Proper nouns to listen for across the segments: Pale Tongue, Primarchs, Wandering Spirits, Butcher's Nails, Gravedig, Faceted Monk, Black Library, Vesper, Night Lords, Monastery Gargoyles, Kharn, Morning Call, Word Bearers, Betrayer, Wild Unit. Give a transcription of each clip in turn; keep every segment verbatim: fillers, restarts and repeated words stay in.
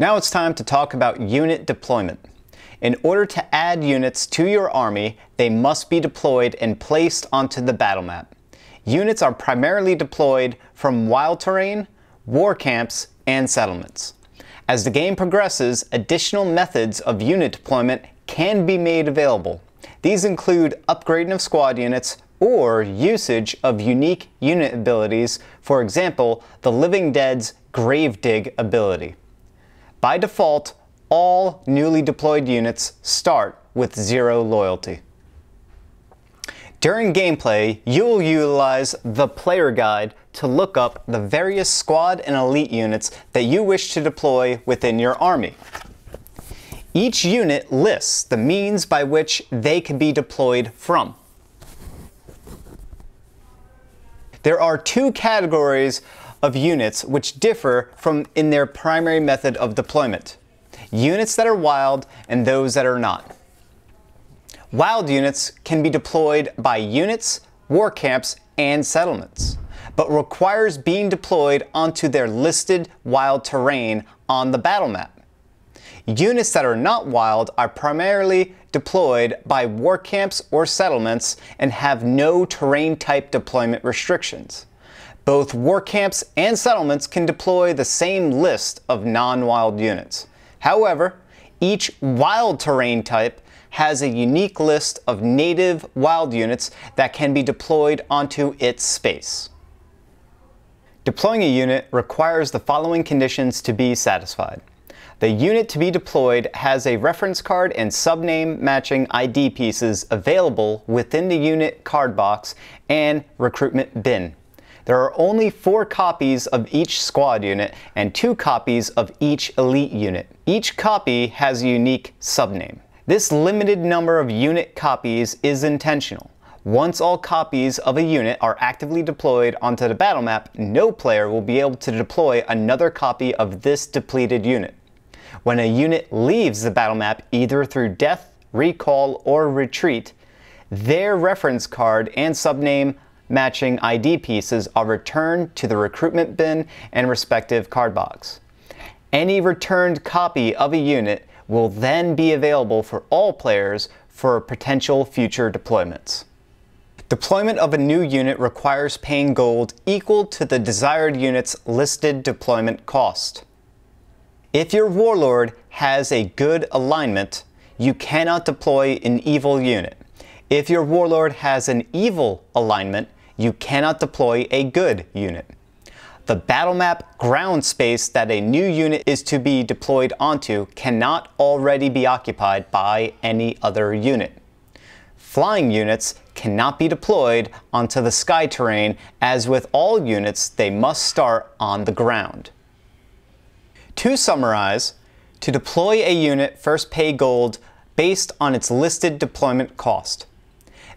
Now it's time to talk about unit deployment. In order to add units to your army, they must be deployed and placed onto the battle map. Units are primarily deployed from wild terrain, war camps, and settlements. As the game progresses, additional methods of unit deployment can be made available. These include upgrading of squad units or usage of unique unit abilities, for example, the Living Dead's Gravedig ability. By default, all newly deployed units start with zero loyalty. During gameplay, you will utilize the player guide to look up the various squad and elite units that you wish to deploy within your army. Each unit lists the means by which they can be deployed from. There are two categories of units which differ from in their primary method of deployment: units that are wild and those that are not. Wild units can be deployed by units, war camps, and settlements, but requires being deployed onto their listed wild terrain on the battle map. Units that are not wild are primarily deployed by war camps or settlements and have no terrain type deployment restrictions. Both war camps and settlements can deploy the same list of non-wild units. However, each wild terrain type has a unique list of native wild units that can be deployed onto its space. Deploying a unit requires the following conditions to be satisfied. The unit to be deployed has a reference card and subname matching I D pieces available within the unit card box and recruitment bin. There are only four copies of each squad unit and two copies of each elite unit. Each copy has a unique subname. This limited number of unit copies is intentional. Once all copies of a unit are actively deployed onto the battle map, no player will be able to deploy another copy of this depleted unit. When a unit leaves the battle map, either through death, recall, or retreat, their reference card and subname matching I D pieces are returned to the recruitment bin and respective card box. Any returned copy of a unit will then be available for all players for potential future deployments. Deployment of a new unit requires paying gold equal to the desired unit's listed deployment cost. If your warlord has a good alignment, you cannot deploy an evil unit. If your warlord has an evil alignment, you cannot deploy a good unit. The battle map ground space that a new unit is to be deployed onto cannot already be occupied by any other unit. Flying units cannot be deployed onto the sky terrain. As with all units, they must start on the ground. To summarize, to deploy a unit, first pay gold based on its listed deployment cost.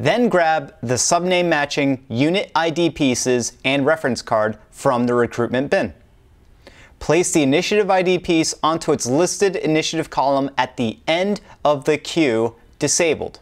Then grab the subname matching unit I D pieces and reference card from the recruitment bin. Place the initiative I D piece onto its listed initiative column at the end of the queue, disabled.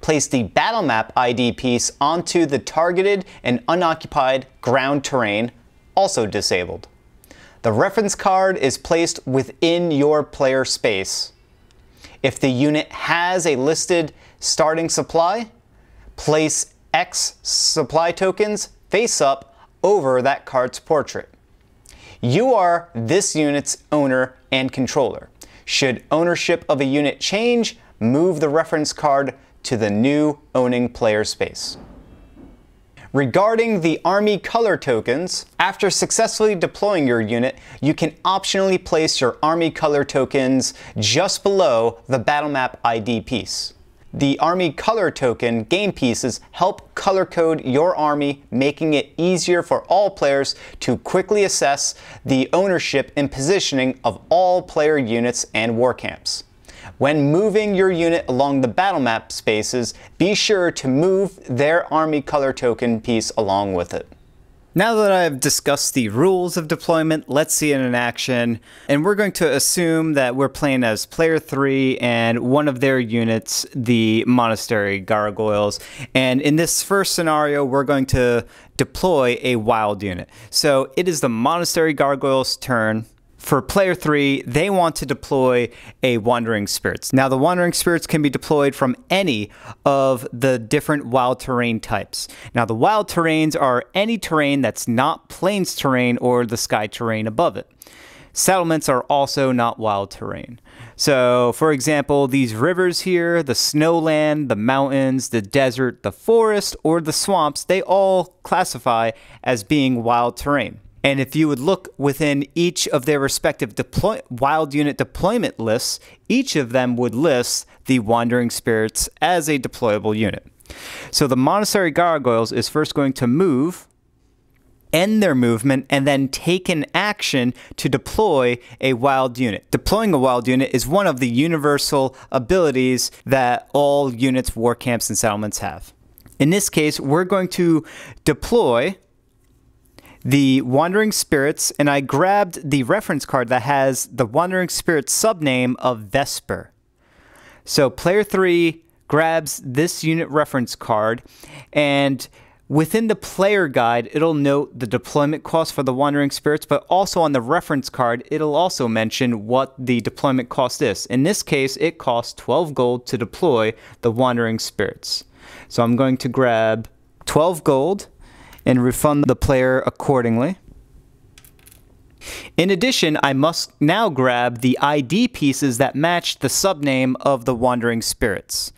Place the battle map I D piece onto the targeted and unoccupied ground terrain, also disabled. The reference card is placed within your player space. If the unit has a listed starting supply, place X supply tokens face up over that card's portrait. You are this unit's owner and controller. Should ownership of a unit change, move the reference card to the new owning player space. Regarding the army color tokens, after successfully deploying your unit, you can optionally place your army color tokens just below the battle map I D piece. The Army Color Token game pieces help color code your army, making it easier for all players to quickly assess the ownership and positioning of all player units and war camps. When moving your unit along the battle map spaces, be sure to move their Army Color Token piece along with it. Now that I've discussed the rules of deployment, let's see it in action. And we're going to assume that we're playing as player three and one of their units, the Monastery Gargoyles. And in this first scenario, we're going to deploy a wild unit. So it is the Monastery Gargoyles' turn. for player three, they want to deploy a Wandering Spirits. Now, the Wandering Spirits can be deployed from any of the different wild terrain types. Now, the wild terrains are any terrain that's not plains terrain or the sky terrain above it. Settlements are also not wild terrain. So, for example, these rivers here, the snowland, the mountains, the desert, the forest, or the swamps, they all classify as being wild terrain. And if you would look within each of their respective deploy wild unit deployment lists, each of them would list the Wandering Spirits as a deployable unit. So the Monastery Gargoyles is first going to move, end their movement, and then take an action to deploy a wild unit. Deploying a wild unit is one of the universal abilities that all units, war camps, and settlements have. In this case, we're going to deploy the Wandering Spirits, and I grabbed the reference card that has the Wandering Spirits subname of Vesper. So player three grabs this unit reference card, and within the player guide, it'll note the deployment cost for the Wandering Spirits, but also on the reference card, it'll also mention what the deployment cost is. In this case, it costs twelve gold to deploy the Wandering Spirits. So I'm going to grab twelve gold and refund the player accordingly. In addition, I must now grab the I D pieces that match the subname of the Wandering Spirits.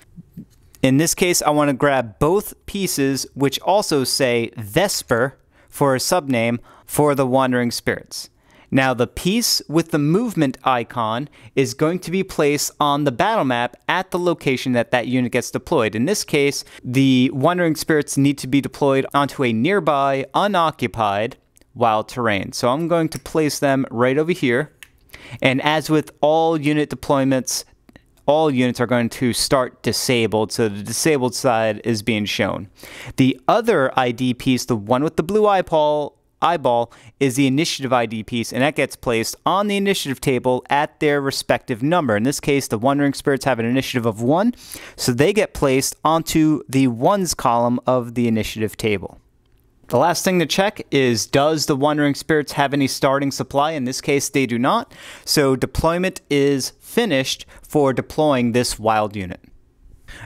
In this case, I want to grab both pieces which also say Vesper for a subname for the Wandering Spirits. Now, the piece with the movement icon is going to be placed on the battle map at the location that that unit gets deployed. In this case, the Wandering Spirits need to be deployed onto a nearby, unoccupied wild terrain. So I'm going to place them right over here. And as with all unit deployments, all units are going to start disabled, so the disabled side is being shown. The other I D piece, the one with the blue eyeball, eyeball is the initiative I D piece, and that gets placed on the initiative table at their respective number. In this case, the Wandering Spirits have an initiative of one, so they get placed onto the ones column of the initiative table. The last thing to check is, does the Wandering Spirits have any starting supply? In this case, they do not, so deployment is finished for deploying this wild unit.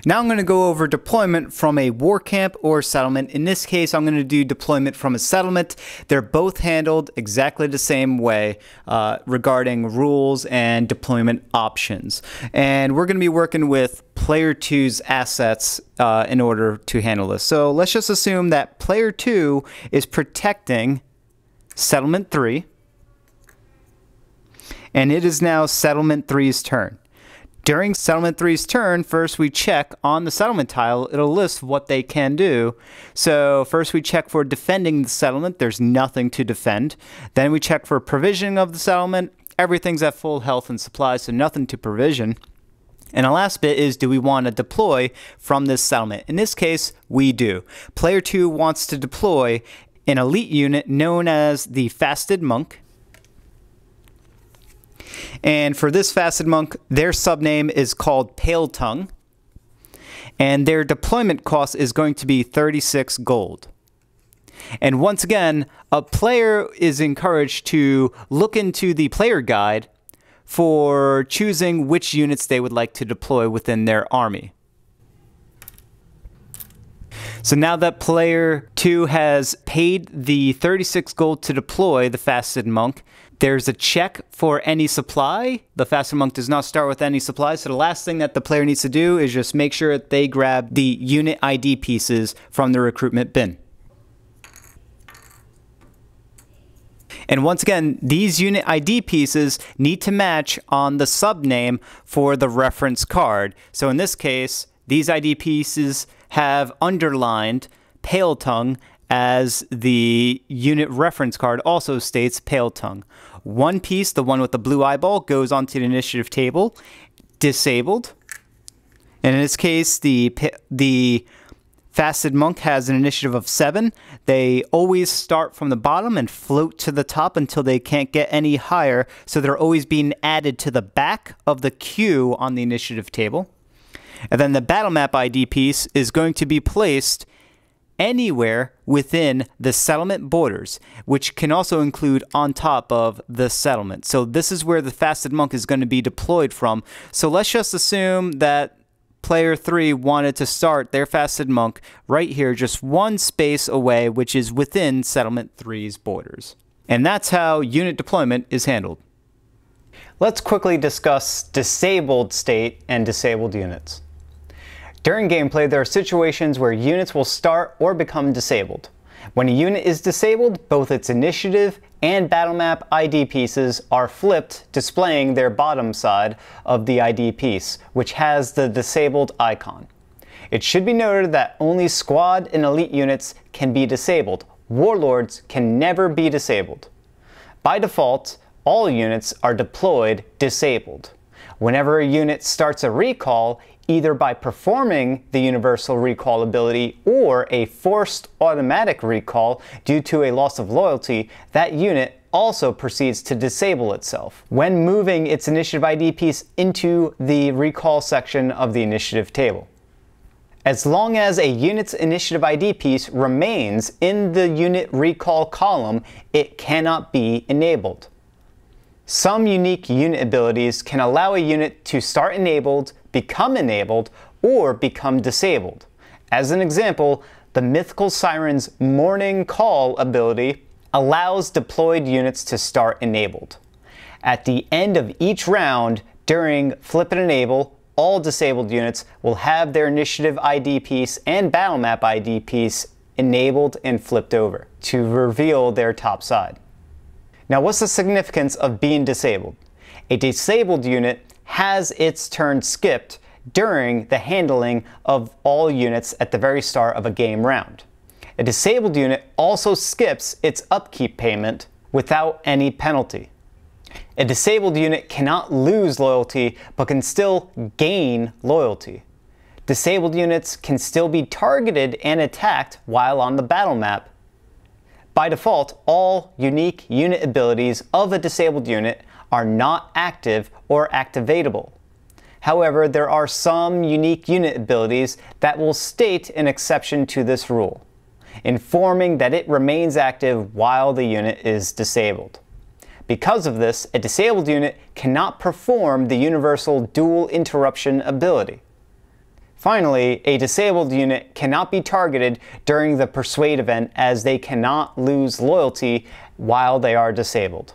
Now I'm going to go over deployment from a war camp or settlement. In this case, I'm going to do deployment from a settlement. They're both handled exactly the same way uh, regarding rules and deployment options. And we're going to be working with player two's assets uh, in order to handle this. So let's just assume that player two is protecting settlement three. And it is now settlement three's turn. During settlement three's turn, first we check on the settlement tile. It'll list what they can do. So first we check for defending the settlement. There's nothing to defend. Then we check for provisioning of the settlement. Everything's at full health and supplies, so nothing to provision. And the last bit is, do we want to deploy from this settlement? In this case, we do. Player two wants to deploy an elite unit known as the Faceted Monk. And for this Faceted Monk, their subname is called Pale Tongue, and their deployment cost is going to be thirty-six gold. And once again, a player is encouraged to look into the player guide for choosing which units they would like to deploy within their army. So now that player two has paid the thirty-six gold to deploy the Faceted Monk, there's a check for any supply. The Faceted Monk does not start with any supply, so the last thing that the player needs to do is just make sure that they grab the unit I D pieces from the recruitment bin. And once again, these unit I D pieces need to match on the subname for the reference card. So in this case, these I D pieces have underlined Pale Tongue as the unit reference card also states Pale Tongue. One piece, the one with the blue eyeball, goes onto the initiative table, disabled. And in this case, the, the Faceted Monk has an initiative of seven. They always start from the bottom and float to the top until they can't get any higher, so they're always being added to the back of the queue on the initiative table. And then the battle map I D piece is going to be placed anywhere within the settlement borders, which can also include on top of the settlement. So this is where the Faceted Monk is going to be deployed from. So let's just assume that player three wanted to start their Faceted Monk right here, just one space away, which is within Settlement three's borders. And that's how unit deployment is handled. Let's quickly discuss disabled state and disabled units. During gameplay, there are situations where units will start or become disabled. When a unit is disabled, both its initiative and battle map I D pieces are flipped, displaying their bottom side of the I D piece, which has the disabled icon. It should be noted that only squad and elite units can be disabled. Warlords can never be disabled. By default, all units are deployed disabled. Whenever a unit starts a recall, either by performing the universal recall ability or a forced automatic recall due to a loss of loyalty, that unit also proceeds to disable itself when moving its initiative I D piece into the recall section of the initiative table. As long as a unit's initiative I D piece remains in the unit recall column, it cannot be enabled. Some unique unit abilities can allow a unit to start enabled, become enabled, or become disabled. As an example, the Mythical Siren's Morning Call ability allows deployed units to start enabled. At the end of each round during Flip and Enable, all disabled units will have their initiative I D piece and battle map I D piece enabled and flipped over to reveal their top side. Now, what's the significance of being disabled? A disabled unit has its turn skipped during the handling of all units at the very start of a game round. A disabled unit also skips its upkeep payment without any penalty. A disabled unit cannot lose loyalty, but can still gain loyalty. Disabled units can still be targeted and attacked while on the battle map. By default, all unique unit abilities of a disabled unit are not active or activatable. However, there are some unique unit abilities that will state an exception to this rule, informing that it remains active while the unit is disabled. Because of this, a disabled unit cannot perform the universal dual interruption ability. Finally, a disabled unit cannot be targeted during the Persuade event, as they cannot lose loyalty while they are disabled.